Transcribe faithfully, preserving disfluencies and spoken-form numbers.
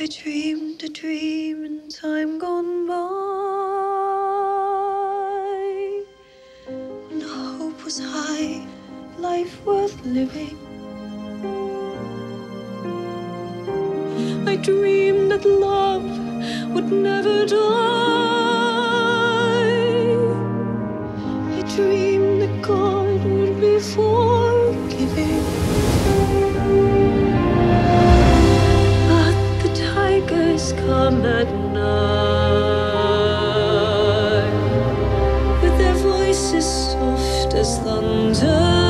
I dreamed a dream in time gone by, when hope was high, life worth living. I dreamed that love would never die. I dreamed that God would be forgiving. Come at night, with their voices soft as thunder.